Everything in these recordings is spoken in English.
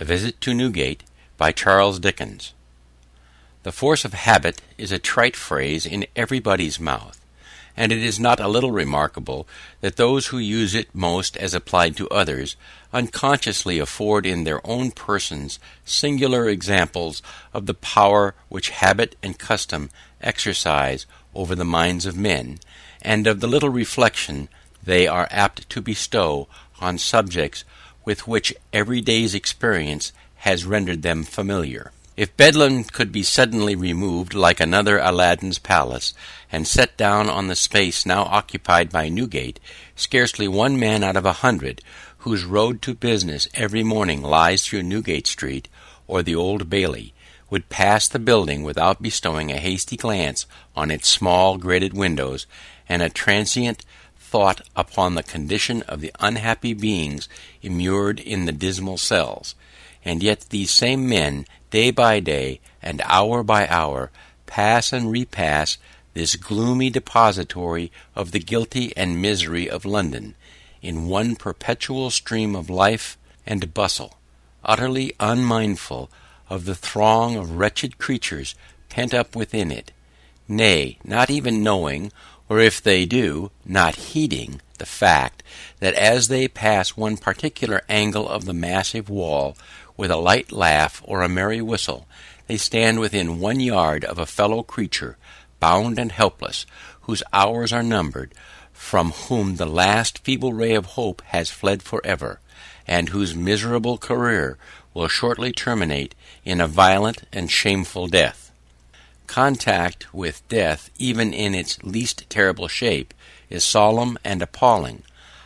A Visit to Newgate by Charles Dickens. The force of habit is a trite phrase in everybody's mouth, and it is not a little remarkable that those who use it most as applied to others unconsciously afford in their own persons singular examples of the power which habit and custom exercise over the minds of men, and of the little reflection they are apt to bestow on subjects with which every day's experience has rendered them familiar. If Bedlam could be suddenly removed like another Aladdin's palace, and set down on the space now occupied by Newgate, scarcely one man out of 100 whose road to business every morning lies through Newgate Street or the Old Bailey would pass the building without bestowing a hasty glance on its small grated windows and a transient thought upon the condition of the unhappy beings immured in the dismal cells. And yet these same men, day by day and hour by hour, pass and repass this gloomy depository of the guilty and misery of London, in one perpetual stream of life and bustle, utterly unmindful of the throng of wretched creatures pent up within it, nay, not even knowing, or if they do, not heeding, the fact that as they pass one particular angle of the massive wall, with a light laugh or a merry whistle, they stand within 1 yard of a fellow creature, bound and helpless, whose hours are numbered, from whom the last feeble ray of hope has fled forever, and whose miserable career will shortly terminate in a violent and shameful death. Contact with death, even in its least terrible shape, is solemn and appalling.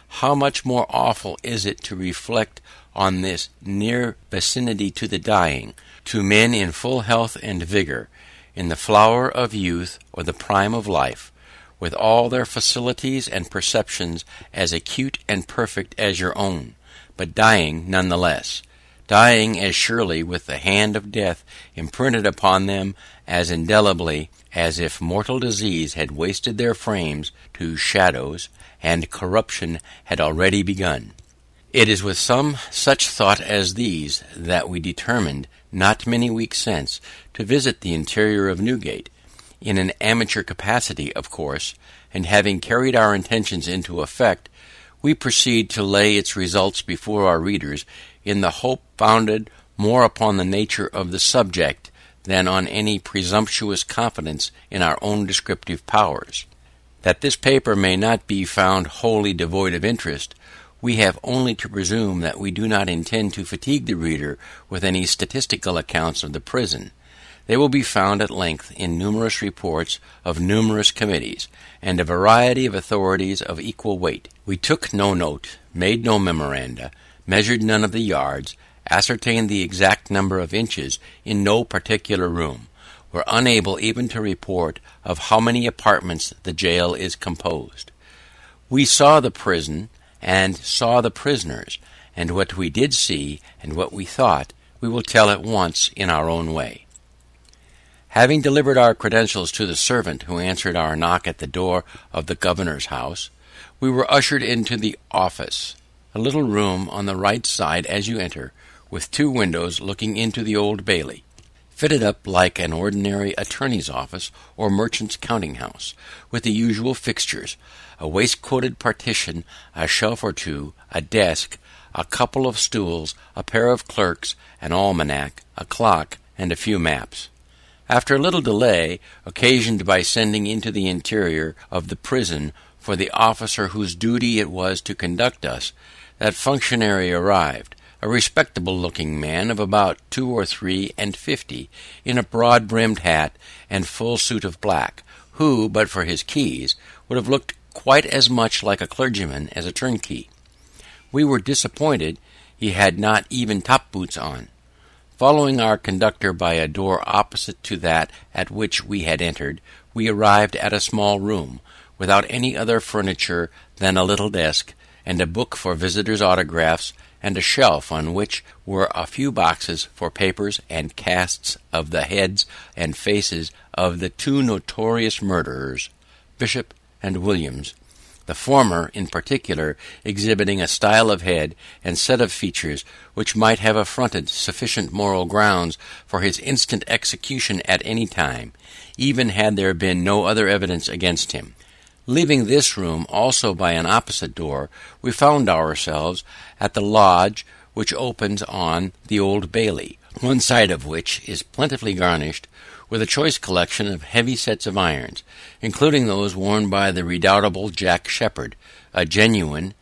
How much more awful is it to reflect on this near vicinity to the dying, to men in full health and vigour, in the flower of youth or the prime of life, with all their facilities and perceptions as acute and perfect as your own, but dying none the less, dying as surely with the hand of death imprinted upon them as indelibly as if mortal disease had wasted their frames to shadows, and corruption had already begun. It is with some such thought as these that we determined, not many weeks since, to visit the interior of Newgate, in an amateur capacity, of course, and having carried our intentions into effect, we proceed to lay its results before our readers in the hope founded more upon the nature of the subject than on any presumptuous confidence in our own descriptive powers. That this paper may not be found wholly devoid of interest, we have only to presume that we do not intend to fatigue the reader with any statistical accounts of the prison. They will be found at length in numerous reports of numerous committees, and a variety of authorities of equal weight. We took no note, made no memoranda, measured none of the yards, ascertained the exact number of inches in no particular room, were unable even to report of how many apartments the jail is composed. We saw the prison, and saw the prisoners, and what we did see, and what we thought, we will tell at once in our own way. Having delivered our credentials to the servant who answered our knock at the door of the governor's house, we were ushered into the office, a little room on the right side as you enter, with 2 windows looking into the Old Bailey, fitted up like an ordinary attorney's office or merchant's counting-house, with the usual fixtures, a waistcoated partition, a shelf or two, a desk, a couple of stools, a pair of clerks, an almanac, a clock, and a few maps. After a little delay, occasioned by sending into the interior of the prison for the officer whose duty it was to conduct us, that functionary arrived, a respectable-looking man of about 2 or 3 and 50, in a broad-brimmed hat and full suit of black, who, but for his keys, would have looked quite as much like a clergyman as a turnkey. We were disappointed he had not even top-boots on. Following our conductor by a door opposite to that at which we had entered, we arrived at a small room, without any other furniture than a little desk, and a book for visitors' autographs, and a shelf on which were a few boxes for papers and casts of the heads and faces of the 2 notorious murderers, Bishop and Williams, the former, in particular, exhibiting a style of head and set of features which might have afforded sufficient moral grounds for his instant execution at any time, even had there been no other evidence against him. Leaving this room also by an opposite door, we found ourselves at the lodge which opens on the Old Bailey, one side of which is plentifully garnished with a choice collection of heavy sets of irons, including those worn by the redoubtable Jack Shepherd, a genuine,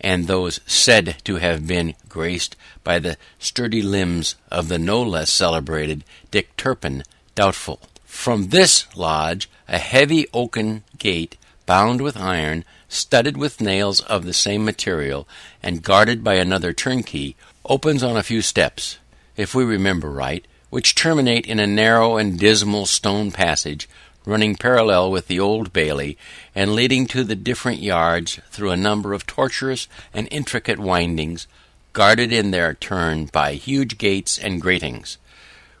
and those said to have been graced by the sturdy limbs of the no less celebrated Dick Turpin, doubtful. From this lodge a heavy oaken gate bound with iron, studded with nails of the same material, and guarded by another turnkey, opens on a few steps, if we remember right, which terminate in a narrow and dismal stone passage, running parallel with the Old Bailey, and leading to the different yards through a number of tortuous and intricate windings, guarded in their turn by huge gates and gratings,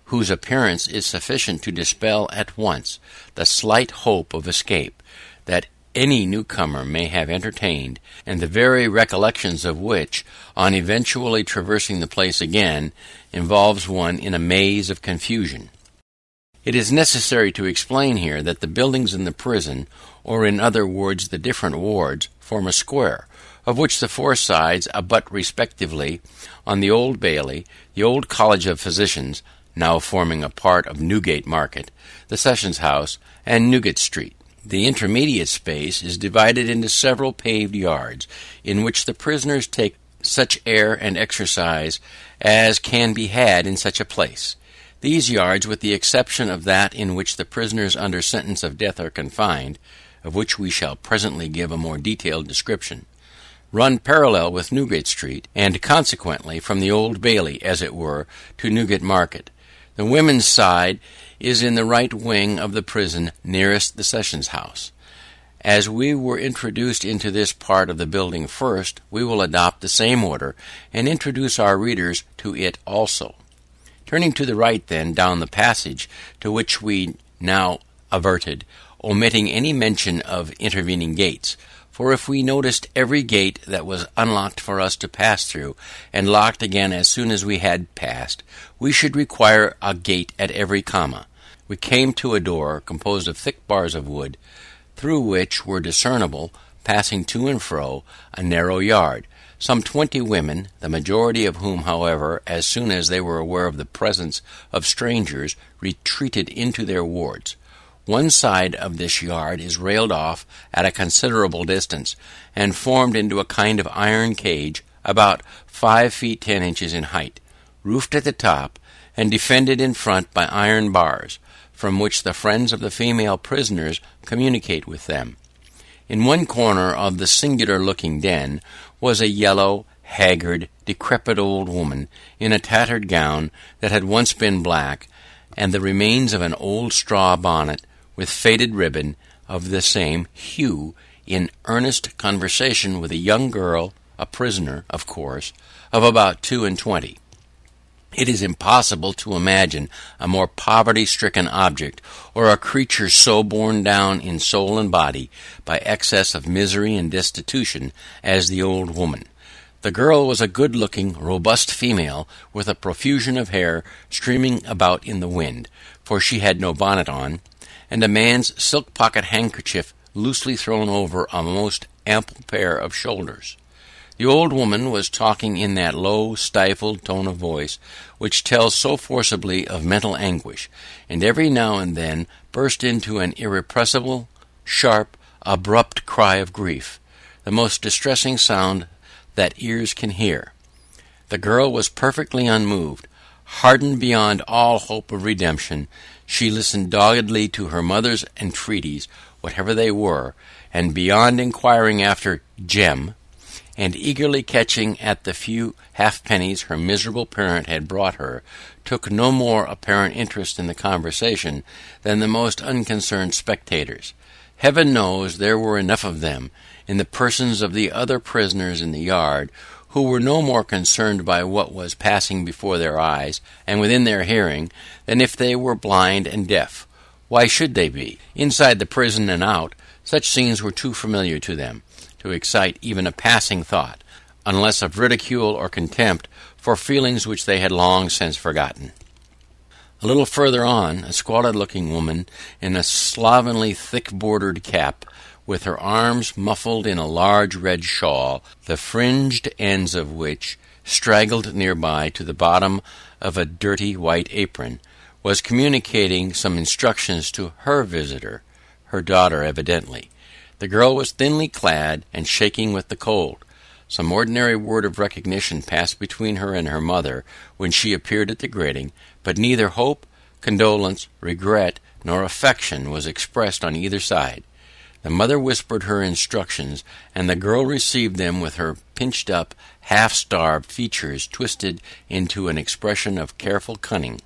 whose appearance is sufficient to dispel at once the slight hope of escape that any newcomer may have entertained, and the very recollections of which, on eventually traversing the place again, involves one in a maze of confusion. It is necessary to explain here that the buildings in the prison, or in other words the different wards, form a square, of which the four sides abut respectively on the Old Bailey, the Old College of Physicians, now forming a part of Newgate Market, the Sessions House, and Newgate Street. The intermediate space is divided into several paved yards, in which the prisoners take such air and exercise as can be had in such a place. These yards, with the exception of that in which the prisoners under sentence of death are confined, of which we shall presently give a more detailed description, run parallel with Newgate Street, and consequently from the Old Bailey, as it were, to Newgate Market. The women's side is in the right wing of the prison nearest the Sessions House. As we were introduced into this part of the building first, we will adopt the same order and introduce our readers to it also. Turning to the right, then, down the passage to which we now adverted, omitting any mention of intervening gates, for if we noticed every gate that was unlocked for us to pass through, and locked again as soon as we had passed, we should require a gate at every comma. We came to a door composed of thick bars of wood, through which were discernible, passing to and fro, a narrow yard. Some 20 women, the majority of whom, however, as soon as they were aware of the presence of strangers, retreated into their wards. One side of this yard is railed off at a considerable distance, and formed into a kind of iron cage, about 5 feet 10 inches in height, roofed at the top, and defended in front by iron bars, from which the friends of the female prisoners communicate with them. In one corner of the singular-looking den was a yellow, haggard, decrepit old woman in a tattered gown that had once been black, and the remains of an old straw bonnet with faded ribbon of the same hue, in earnest conversation with a young girl, a prisoner, of course, of about 22. It is impossible to imagine a more poverty-stricken object, or a creature so borne down in soul and body by excess of misery and destitution as the old woman. The girl was a good-looking, robust female, with a profusion of hair streaming about in the wind, for she had no bonnet on, and a man's silk pocket handkerchief loosely thrown over a most ample pair of shoulders. The old woman was talking in that low, stifled tone of voice which tells so forcibly of mental anguish, and every now and then burst into an irrepressible, sharp, abrupt cry of grief, the most distressing sound that ears can hear. The girl was perfectly unmoved. Hardened beyond all hope of redemption, she listened doggedly to her mother's entreaties, whatever they were, and beyond inquiring after Jem, and eagerly catching at the few halfpennies her miserable parent had brought her, took no more apparent interest in the conversation than the most unconcerned spectators. Heaven knows there were enough of them, in the persons of the other prisoners in the yard, who were no more concerned by what was passing before their eyes, and within their hearing, than if they were blind and deaf. Why should they be? Inside the prison and out, such scenes were too familiar to them. to excite even a passing thought, unless of ridicule or contempt for feelings which they had long since forgotten. A little further on, a squalid-looking woman in a slovenly thick-bordered cap, with her arms muffled in a large red shawl, the fringed ends of which straggled nearby to the bottom of a dirty white apron, was communicating some instructions to her visitor, her daughter evidently. The girl was thinly clad and shaking with the cold. Some ordinary word of recognition passed between her and her mother when she appeared at the grating, but neither hope, condolence, regret, nor affection was expressed on either side. The mother whispered her instructions, and the girl received them with her pinched-up, half-starved features twisted into an expression of careful cunning.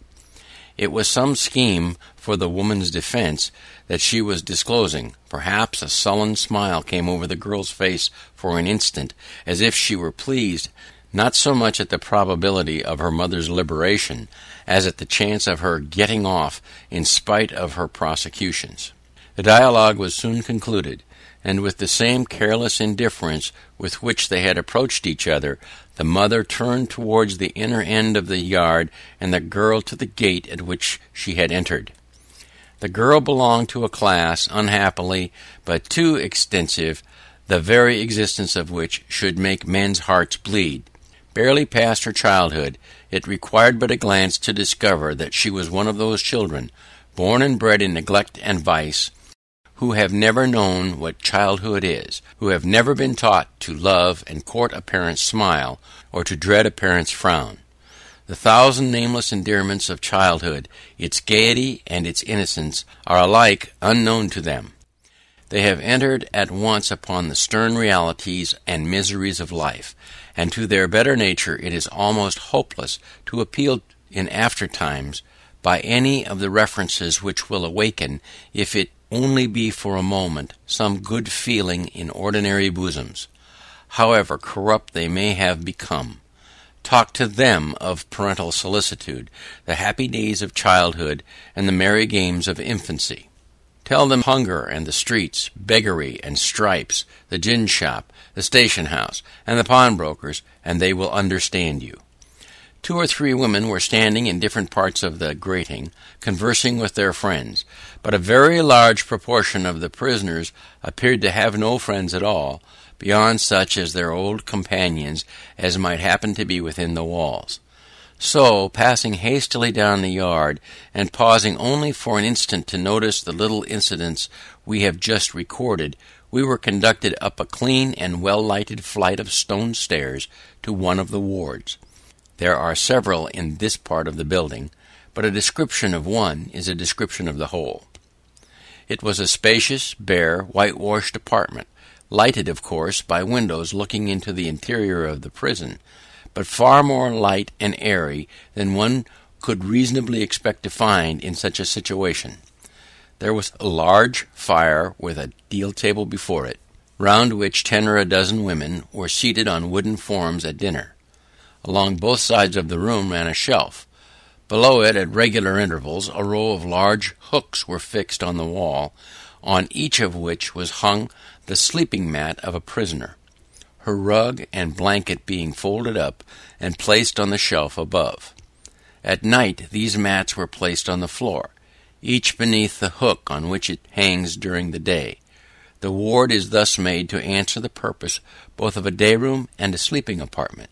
It was some scheme for the woman's defence that she was disclosing. Perhaps a sullen smile came over the girl's face for an instant, as if she were pleased, not so much at the probability of her mother's liberation, as at the chance of her getting off in spite of her prosecutions. The dialogue was soon concluded, and with the same careless indifference with which they had approached each other, the mother turned towards the inner end of the yard, and the girl to the gate at which she had entered. The girl belonged to a class, unhappily, but too extensive, the very existence of which should make men's hearts bleed. Barely past her childhood, it required but a glance to discover that she was one of those children, born and bred in neglect and vice, who have never known what childhood is, who have never been taught to love and court a parent's smile, or to dread a parent's frown. The thousand nameless endearments of childhood, its gaiety and its innocence, are alike unknown to them. They have entered at once upon the stern realities and miseries of life, and to their better nature it is almost hopeless to appeal in after times by any of the references which will awaken, if it only be for a moment, some good feeling in ordinary bosoms, however corrupt they may have become. Talk to them of parental solicitude, the happy days of childhood, and the merry games of infancy. Tell them hunger and the streets, beggary and stripes, the gin shop, the station house, and the pawnbrokers, and they will understand you. 2 or 3 women were standing in different parts of the grating, conversing with their friends, but a very large proportion of the prisoners appeared to have no friends at all, beyond such as their old companions as might happen to be within the walls. So, passing hastily down the yard, and pausing only for an instant to notice the little incidents we have just recorded, we were conducted up a clean and well-lighted flight of stone stairs to one of the wards. There are several in this part of the building, but a description of one is a description of the whole. It was a spacious, bare, whitewashed apartment, lighted, of course, by windows looking into the interior of the prison, but far more light and airy than one could reasonably expect to find in such a situation. There was a large fire with a deal table before it, round which 10 or a dozen women were seated on wooden forms at dinner. Along both sides of the room ran a shelf. Below it, at regular intervals, a row of large hooks were fixed on the wall, on each of which was hung the sleeping mat of a prisoner, her rug and blanket being folded up and placed on the shelf above. At night these mats were placed on the floor, each beneath the hook on which it hangs during the day. The ward is thus made to answer the purpose both of a day-room and a sleeping apartment.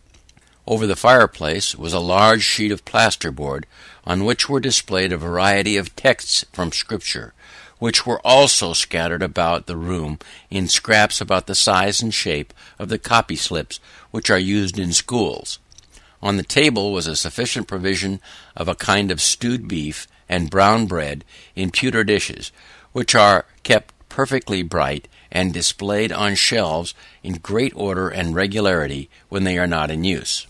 Over the fireplace was a large sheet of plasterboard, on which were displayed a variety of texts from Scripture, which were also scattered about the room in scraps about the size and shape of the copy slips which are used in schools. On the table was a sufficient provision of a kind of stewed beef and brown bread in pewter dishes, which are kept perfectly bright and displayed on shelves in great order and regularity when they are not in use.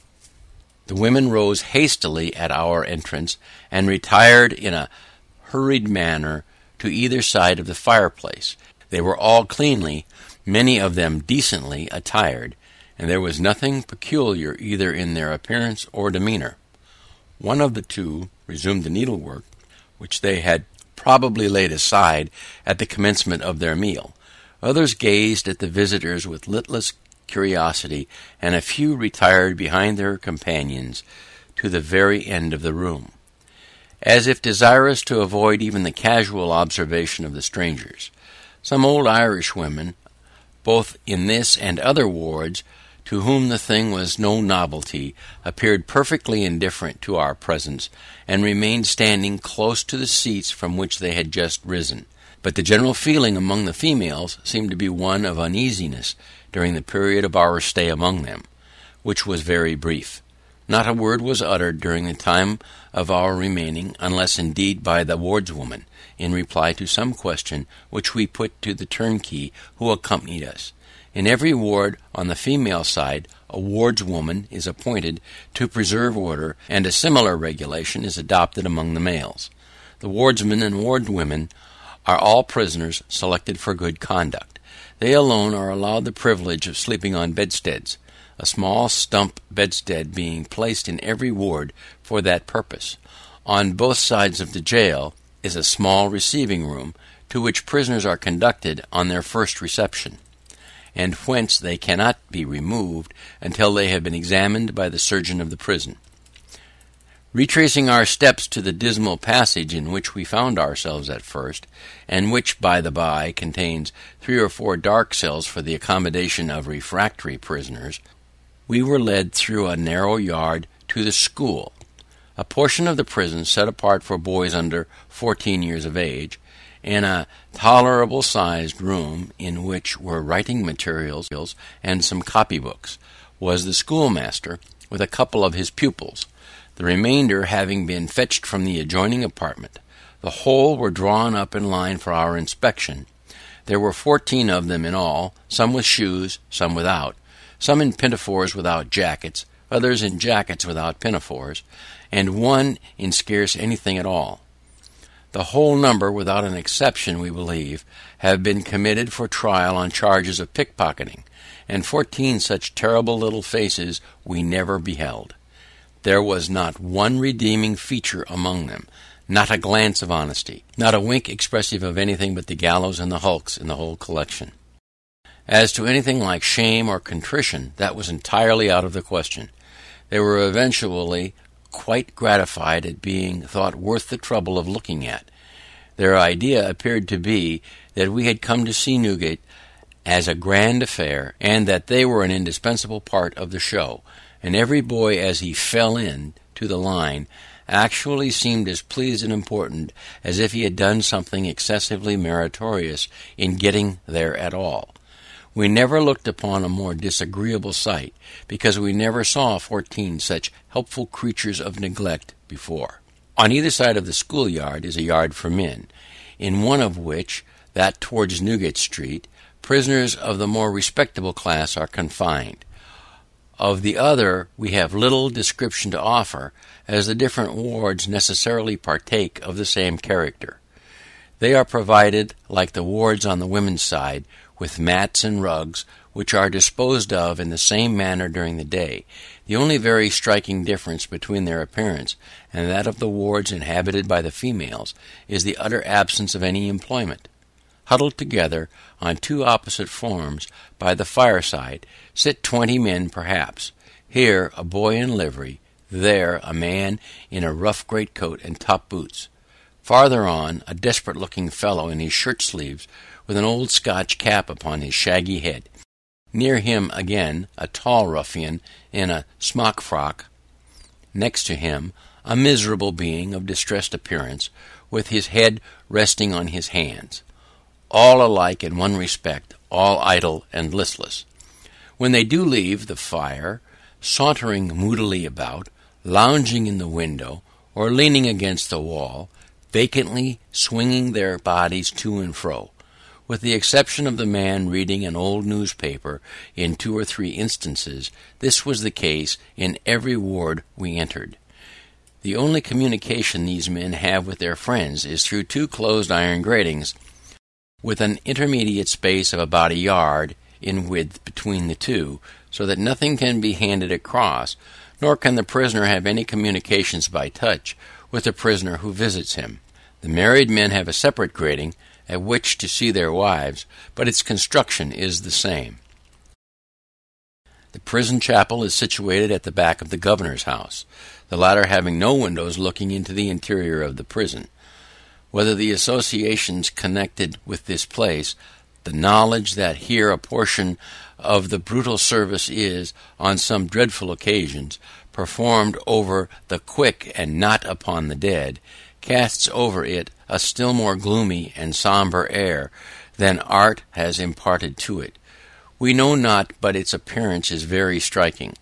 The women rose hastily at our entrance, and retired in a hurried manner to either side of the fireplace. They were all cleanly, many of them decently attired, and there was nothing peculiar either in their appearance or demeanour. One of the two resumed the needlework, which they had probably laid aside at the commencement of their meal. Others gazed at the visitors with litless curiosity, and a few retired behind their companions to the very end of the room, as if desirous to avoid even the casual observation of the strangers. Some old Irish women, both in this and other wards, to whom the thing was no novelty, appeared perfectly indifferent to our presence, and remained standing close to the seats from which they had just risen. But the general feeling among the females seemed to be one of uneasiness during the period of our stay among them, which was very brief. Not a word was uttered during the time of our remaining, unless indeed by the wardswoman, in reply to some question which we put to the turnkey who accompanied us. In every ward on the female side, a wardswoman is appointed to preserve order, and a similar regulation is adopted among the males. The wardsmen and wardwomen are all prisoners selected for good conduct. They alone are allowed the privilege of sleeping on bedsteads, a small stump bedstead being placed in every ward for that purpose. On both sides of the jail is a small receiving room, to which prisoners are conducted on their first reception, and whence they cannot be removed until they have been examined by the surgeon of the prison. Retracing our steps to the dismal passage in which we found ourselves at first, and which, by the by, contains 3 or 4 dark cells for the accommodation of refractory prisoners, we were led through a narrow yard to the school, a portion of the prison set apart for boys under 14 years of age, in a tolerable-sized room in which were writing materials and some copybooks, was the schoolmaster with a couple of his pupils, the remainder having been fetched from the adjoining apartment. The whole were drawn up in line for our inspection. There were 14 of them in all, some with shoes, some without, some in pinafores without jackets, others in jackets without pinafores, and one in scarce anything at all. The whole number, without an exception, we believe, have been committed for trial on charges of pickpocketing, and 14 such terrible little faces we never beheld. There was not one redeeming feature among them, not a glance of honesty, not a wink expressive of anything but the gallows and the hulks in the whole collection. As to anything like shame or contrition, that was entirely out of the question. They were eventually quite gratified at being thought worth the trouble of looking at. Their idea appeared to be that we had come to see Newgate as a grand affair, and that they were an indispensable part of the show, and every boy, as he fell in to the line, actually seemed as pleased and important as if he had done something excessively meritorious in getting there at all. We never looked upon a more disagreeable sight, because we never saw 14 such helpful creatures of neglect before. On either side of the schoolyard is a yard for men, in one of which, that towards Newgate Street, prisoners of the more respectable class are confined. Of the other we have little description to offer, as the different wards necessarily partake of the same character. They are provided, like the wards on the women's side, with mats and rugs, which are disposed of in the same manner during the day. The only very striking difference between their appearance and that of the wards inhabited by the females is the utter absence of any employment. Huddled together on two opposite forms by the fireside sit 20 men perhaps, here a boy in livery, there a man in a rough greatcoat and top boots, farther on a desperate-looking fellow in his shirt-sleeves with an old Scotch cap upon his shaggy head, near him again a tall ruffian in a smock-frock, next to him a miserable being of distressed appearance with his head resting on his hands. All alike in one respect, all idle and listless. When they do leave the fire, sauntering moodily about, lounging in the window, or leaning against the wall, vacantly swinging their bodies to and fro, with the exception of the man reading an old newspaper in 2 or 3 instances, this was the case in every ward we entered. The only communication these men have with their friends is through 2 closed iron gratings, with an intermediate space of about a yard in width between the 2, so that nothing can be handed across, nor can the prisoner have any communications by touch with the prisoner who visits him. The married men have a separate grating, at which to see their wives, but its construction is the same. The prison chapel is situated at the back of the governor's house, the latter having no windows looking into the interior of the prison. Whether the associations connected with this place, the knowledge that here a portion of the brutal service is, on some dreadful occasions, performed over the quick and not upon the dead, casts over it a still more gloomy and sombre air than art has imparted to it. We know not, but its appearance is very striking.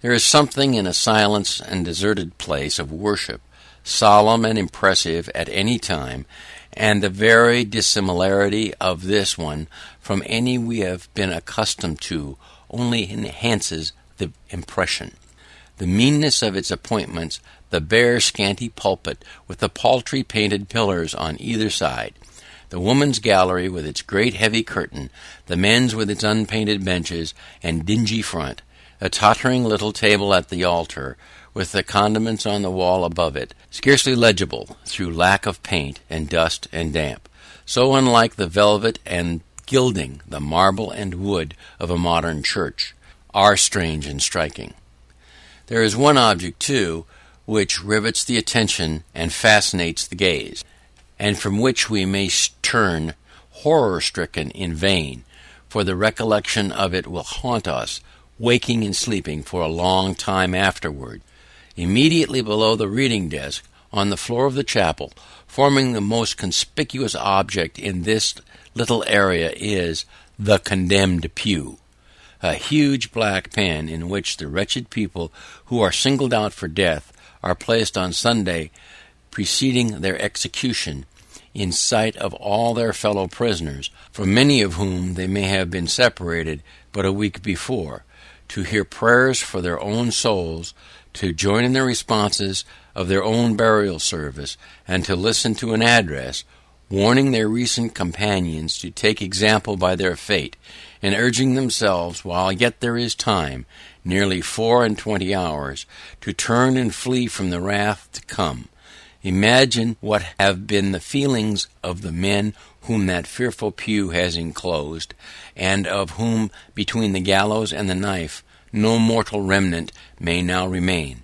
There is something in a silence and deserted place of worship, solemn and impressive at any time, and the very dissimilarity of this one from any we have been accustomed to only enhances the impression. The meanness of its appointments, the bare scanty pulpit with the paltry painted pillars on either side, the woman's gallery with its great heavy curtain, the men's with its unpainted benches and dingy front, a tottering little table at the altar, with the condiments on the wall above it, scarcely legible through lack of paint and dust and damp, so unlike the velvet and gilding, the marble and wood of a modern church, are strange and striking. There is one object, too, which rivets the attention and fascinates the gaze, and from which we may turn horror-stricken in vain, for the recollection of it will haunt us, waking and sleeping, for a long time afterward. Immediately below the reading desk, on the floor of the chapel, forming the most conspicuous object in this little area, is the condemned pew, a huge black pen in which the wretched people who are singled out for death are placed on Sunday preceding their execution, in sight of all their fellow prisoners, from many of whom they may have been separated but a week before, to hear prayers for their own souls, to join in the responses of their own burial service, and to listen to an address warning their recent companions to take example by their fate, and urging themselves, while yet there is time, nearly 4 and 20 hours, to turn and flee from the wrath to come. Imagine what have been the feelings of the men whom that fearful pew has enclosed, and of whom, between the gallows and the knife, no mortal remnant may now remain.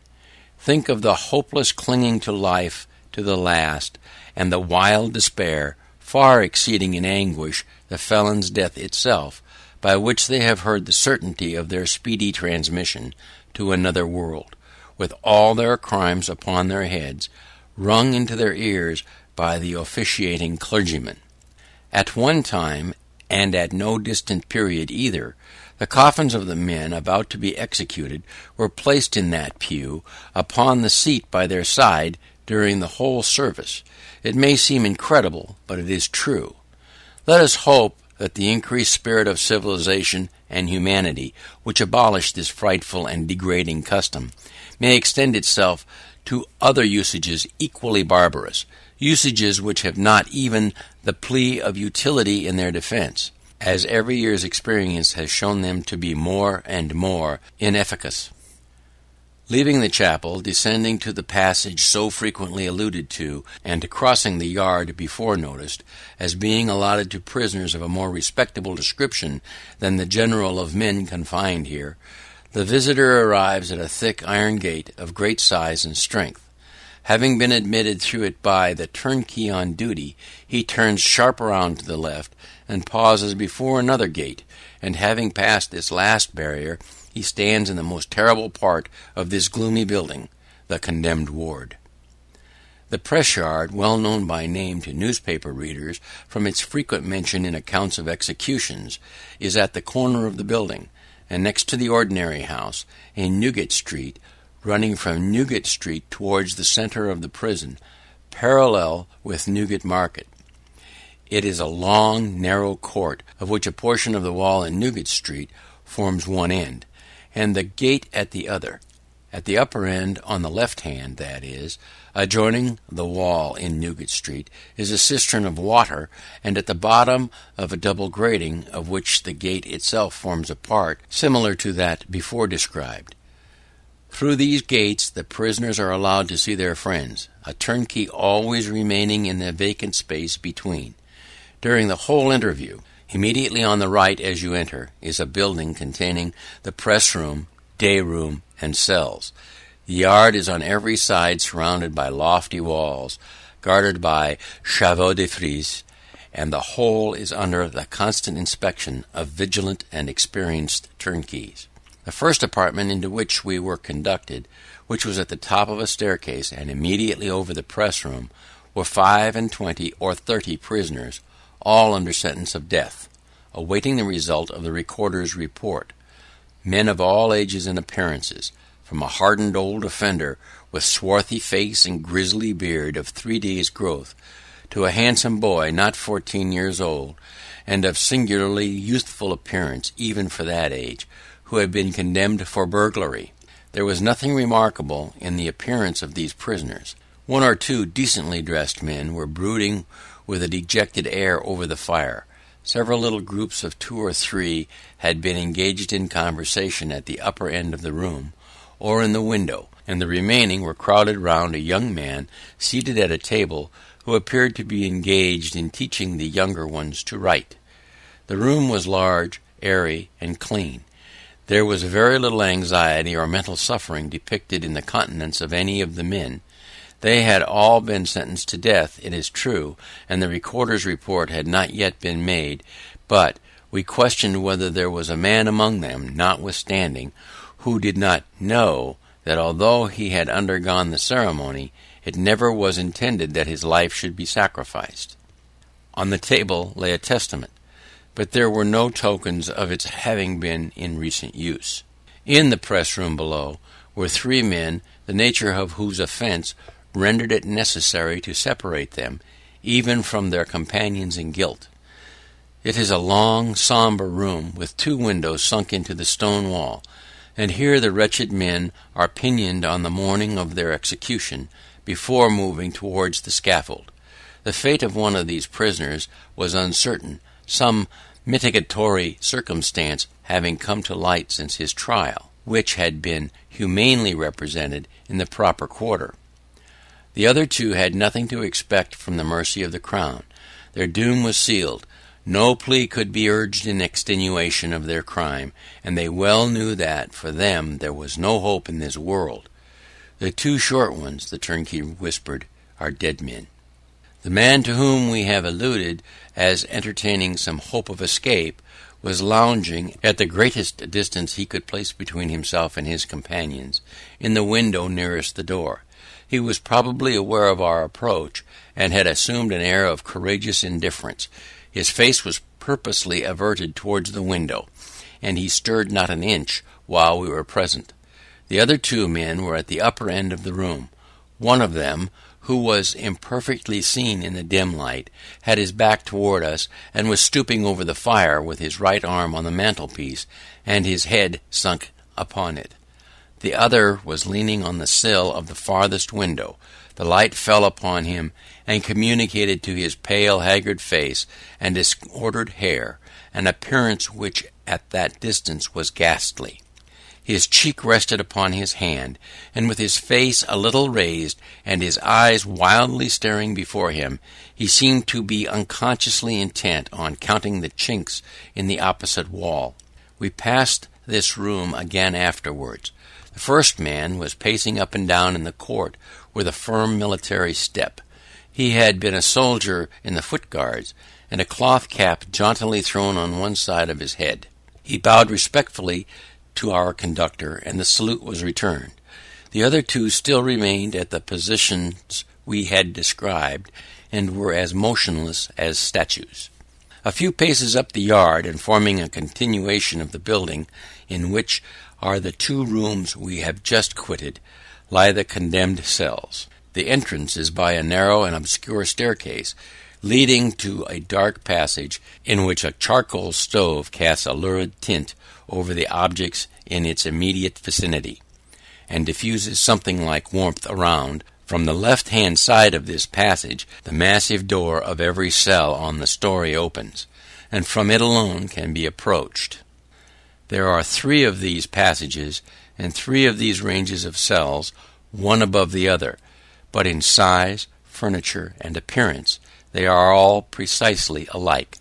Think of the hopeless clinging to life to the last, and the wild despair, far exceeding in anguish the felon's death itself, by which they have heard the certainty of their speedy transmission to another world, with all their crimes upon their heads, rung into their ears by the officiating clergyman. At one time, and at no distant period either, the coffins of the men about to be executed were placed in that pew, upon the seat by their side, during the whole service. It may seem incredible, but it is true. Let us hope that the increased spirit of civilization and humanity, which abolished this frightful and degrading custom, may extend itself to other usages equally barbarous, usages which have not even the plea of utility in their defense, as every year's experience has shown them to be more and more inefficacious. Leaving the chapel, descending to the passage so frequently alluded to, and crossing the yard before noticed, as being allotted to prisoners of a more respectable description than the general of men confined here, the visitor arrives at a thick iron gate of great size and strength. Having been admitted through it by the turnkey on duty, he turns sharp around to the left, and pauses before another gate, and having passed this last barrier, he stands in the most terrible part of this gloomy building, the condemned ward. The press yard, well known by name to newspaper readers from its frequent mention in accounts of executions, is at the corner of the building, and next to the ordinary house, in Newgate Street, running from Newgate Street towards the centre of the prison, parallel with Newgate Market. It is a long, narrow court, of which a portion of the wall in Newgate Street forms one end, and the gate at the other. At the upper end, on the left hand, that is, adjoining the wall in Newgate Street, is a cistern of water, and at the bottom of a double grating, of which the gate itself forms a part, similar to that before described. Through these gates the prisoners are allowed to see their friends, a turnkey always remaining in the vacant space between. during the whole interview. Immediately on the right as you enter is a building containing the press room, day room, and cells. The yard is on every side surrounded by lofty walls, guarded by chevaux de frise, and the whole is under the constant inspection of vigilant and experienced turnkeys. The first apartment into which we were conducted, which was at the top of a staircase and immediately over the press room, were 25 and 20 or 30 prisoners, all under sentence of death, awaiting the result of the recorder's report. Men of all ages and appearances, from a hardened old offender with swarthy face and grizzly beard of 3 days' growth, to a handsome boy not 14 years old, and of singularly youthful appearance even for that age, who had been condemned for burglary. There was nothing remarkable in the appearance of these prisoners. One or two decently dressed men were brooding with a dejected air over the fire. Several little groups of 2 or 3 had been engaged in conversation at the upper end of the room, or in the window, and the remaining were crowded round a young man seated at a table who appeared to be engaged in teaching the younger ones to write. The room was large, airy, and clean. There was very little anxiety or mental suffering depicted in the countenance of any of the men. They had all been sentenced to death, it is true, and the recorder's report had not yet been made, but we questioned whether there was a man among them, notwithstanding, who did not know that although he had undergone the ceremony, it never was intended that his life should be sacrificed. On the table lay a testament, but there were no tokens of its having been in recent use. In the press room below were 3 men, the nature of whose offence rendered it necessary to separate them, even from their companions in guilt. It is a long, sombre room, with 2 windows sunk into the stone wall, and here the wretched men are pinioned on the morning of their execution, before moving towards the scaffold. The fate of one of these prisoners was uncertain, some mitigatory circumstance having come to light since his trial, which had been humanely represented in the proper quarter. The other 2 had nothing to expect from the mercy of the crown. Their doom was sealed. No plea could be urged in extenuation of their crime, and they well knew that, for them, there was no hope in this world. The 2 short ones, the turnkey whispered, are dead men. The man to whom we have alluded as entertaining some hope of escape was lounging, at the greatest distance he could place between himself and his companions, in the window nearest the door. He was probably aware of our approach, and had assumed an air of courageous indifference. His face was purposely averted towards the window, and he stirred not an inch while we were present. The other 2 men were at the upper end of the room. One of them, who was imperfectly seen in the dim light, had his back toward us, and was stooping over the fire with his right arm on the mantelpiece, and his head sunk upon it. The other was leaning on the sill of the farthest window. The light fell upon him, and communicated to his pale, haggard face and disordered hair an appearance which at that distance was ghastly. His cheek rested upon his hand, and with his face a little raised, and his eyes wildly staring before him, he seemed to be unconsciously intent on counting the chinks in the opposite wall. We passed this room again afterwards. The first man was pacing up and down in the court with a firm military step. He had been a soldier in the Foot Guards, and a cloth cap jauntily thrown on one side of his head. He bowed respectfully to our conductor, and the salute was returned. The other 2 still remained at the positions we had described, and were as motionless as statues. A few paces up the yard, and forming a continuation of the building, in which are the 2 rooms we have just quitted, lie the condemned cells. The entrance is by a narrow and obscure staircase, leading to a dark passage in which a charcoal stove casts a lurid tint over the objects in its immediate vicinity, and diffuses something like warmth around. From the left-hand side of this passage, the massive door of every cell on the story opens, and from it alone can be approached. There are 3 of these passages, and 3 of these ranges of cells, one above the other, but in size, furniture, and appearance They are all precisely alike.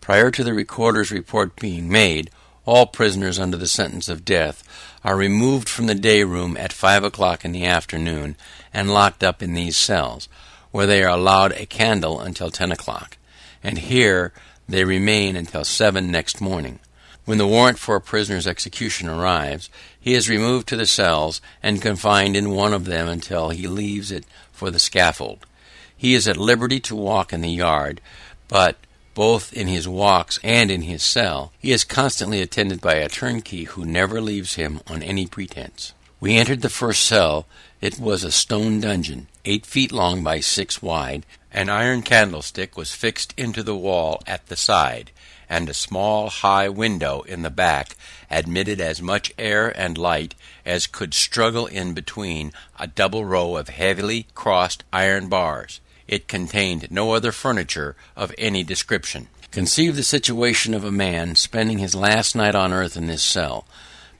Prior to the recorder's report being made, all prisoners under the sentence of death are removed from the day room at 5 o'clock in the afternoon and locked up in these cells, where they are allowed a candle until 10 o'clock, and here they remain until 7 next morning. When the warrant for a prisoner's execution arrives, he is removed to the cells and confined in one of them until he leaves it for the scaffold. He is at liberty to walk in the yard, but both in his walks and in his cell he is constantly attended by a turnkey who never leaves him on any pretense. We entered the first cell. It was a stone dungeon, 8 feet long by 6 wide. An iron candlestick was fixed into the wall at the side, and a small high window in the back admitted as much air and light as could struggle in between a double row of heavily crossed iron bars. It contained no other furniture of any description. Conceive the situation of a man spending his last night on earth in this cell,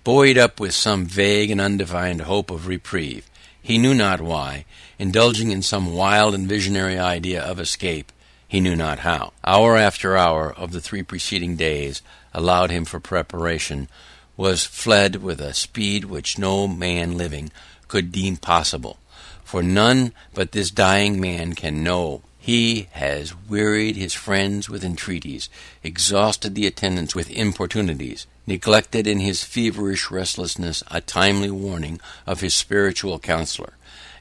buoyed up with some vague and undefined hope of reprieve, he knew not why, indulging in some wild and visionary idea of escape, he knew not how. Hour after hour of the 3 preceding days allowed him for preparation was fled with a speed which no man living could deem possible, for none but this dying man can know. He has wearied his friends with entreaties, exhausted the attendants with importunities, neglected in his feverish restlessness a timely warning of his spiritual counselor.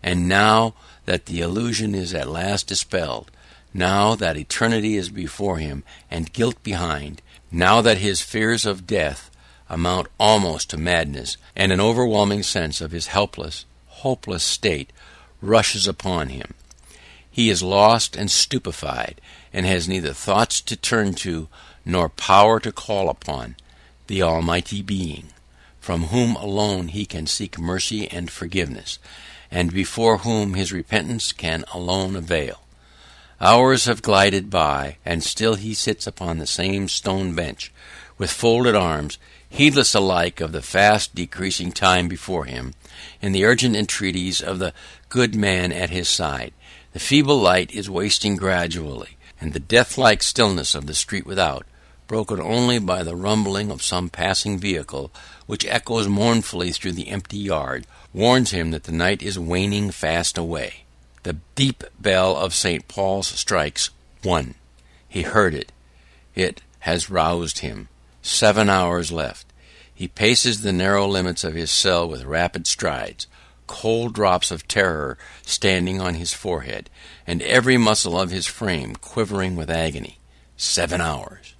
And now that the illusion is at last dispelled, now that eternity is before him and guilt behind, now that his fears of death amount almost to madness, and an overwhelming sense of his helpless, hopeless state rushes upon him, he is lost and stupefied, and has neither thoughts to turn to, nor power to call upon the Almighty Being, from whom alone he can seek mercy and forgiveness, and before whom his repentance can alone avail. Hours have glided by, and still he sits upon the same stone bench, with folded arms, heedless alike of the fast decreasing time before him, and the urgent entreaties of the good man at his side. The feeble light is wasting gradually, and the death-like stillness of the street without, broken only by the rumbling of some passing vehicle, which echoes mournfully through the empty yard, warns him that the night is waning fast away. The deep bell of St. Paul's strikes 1. He heard it. It has roused him. 7 hours left. He paces the narrow limits of his cell with rapid strides, cold drops of terror standing on his forehead, and every muscle of his frame quivering with agony. 7 hours.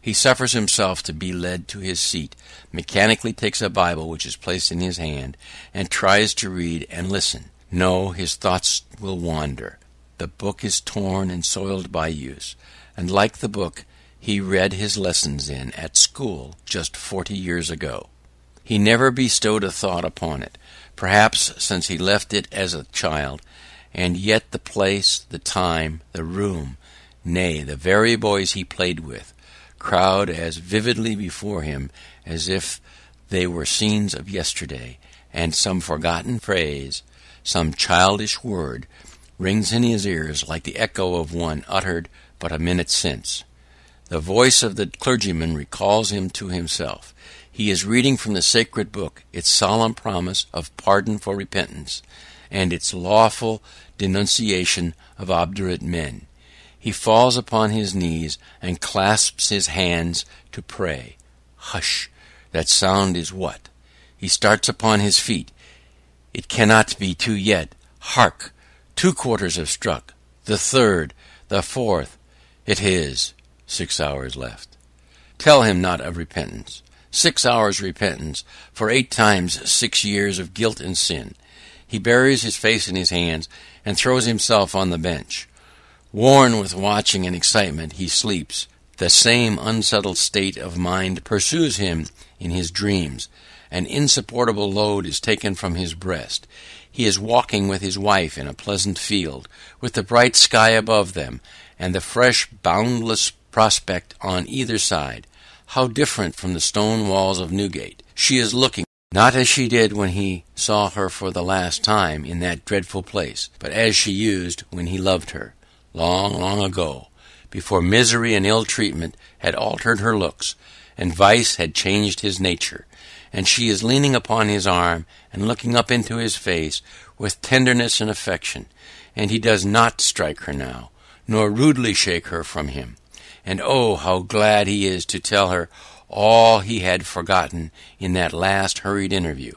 He suffers himself to be led to his seat, mechanically takes a Bible which is placed in his hand, and tries to read and listen. No, his thoughts will wander. The book is torn and soiled by use, and like the book he read his lessons in at school just 40 years ago. He never bestowed a thought upon it, perhaps since he left it as a child, and yet the place, the time, the room, nay, the very boys he played with, crowd as vividly before him as if they were scenes of yesterday, and some forgotten phrase, some childish word, rings in his ears like the echo of one uttered but a minute since. The voice of the clergyman recalls him to himself. He is reading from the sacred book its solemn promise of pardon for repentance, and its lawful denunciation of obdurate men. He falls upon his knees and clasps his hands to pray. Hush! That sound is what? He starts upon his feet. It cannot be 2 yet. Hark! 2 quarters have struck. The 3rd, the 4th. It is 6 hours left. Tell him not of repentance. 6 hours repentance for 8 times 6 years of guilt and sin. He buries his face in his hands and throws himself on the bench. Worn with watching and excitement, he sleeps. The same unsettled state of mind pursues him in his dreams. An insupportable load is taken from his breast. He is walking with his wife in a pleasant field, with the bright sky above them, and the fresh, boundless prospect on either side. How different from the stone walls of Newgate! She is looking, not as she did when he saw her for the last time in that dreadful place, but as she used when he loved her. long, long ago, before misery and ill treatment had altered her looks, and vice had changed his nature, and she is leaning upon his arm and looking up into his face with tenderness and affection, and he does not strike her now, nor rudely shake her from him. And oh, how glad he is to tell her all he had forgotten in that last hurried interview,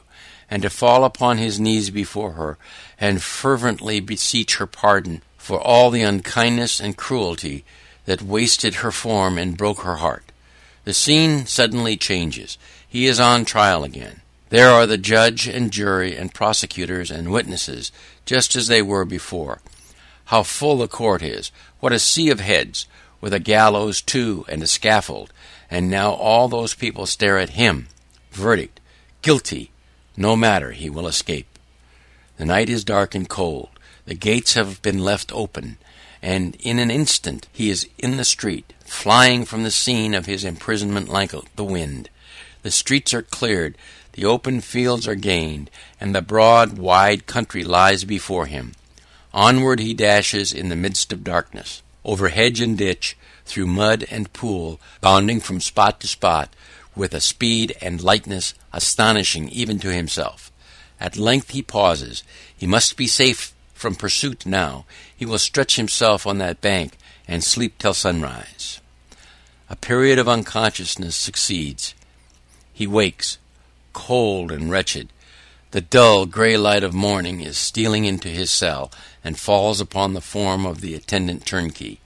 and to fall upon his knees before her and fervently beseech her pardon for all the unkindness and cruelty that wasted her form and broke her heart. The scene suddenly changes. He is on trial again. There are the judge and jury and prosecutors and witnesses, just as they were before. How full the court is! What a sea of heads, with a gallows too and a scaffold! And now all those people stare at him. Verdict: guilty. No matter, he will escape. The night is dark and cold. The gates have been left open, and in an instant he is in the street, flying from the scene of his imprisonment like the wind. The streets are cleared, the open fields are gained, and the broad, wide country lies before him. Onward he dashes in the midst of darkness, over hedge and ditch, through mud and pool, bounding from spot to spot, with a speed and lightness astonishing even to himself. At length he pauses. He must be safe from pursuit now. He will stretch himself on that bank and sleep till sunrise. A period of unconsciousness succeeds. He wakes, cold and wretched. The dull grey light of morning is stealing into his cell and falls upon the form of the attendant turnkey.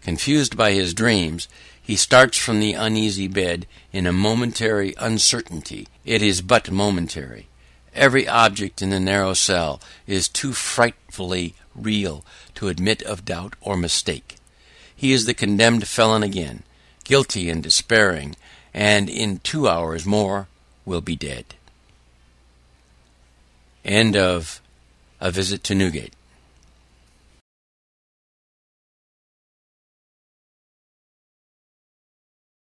Confused by his dreams, he starts from the uneasy bed in a momentary uncertainty. It is but momentary. Every object in the narrow cell is too frightfully real to admit of doubt or mistake. He is the condemned felon again, guilty and despairing, and in 2 hours more will be dead. End of A Visit to Newgate.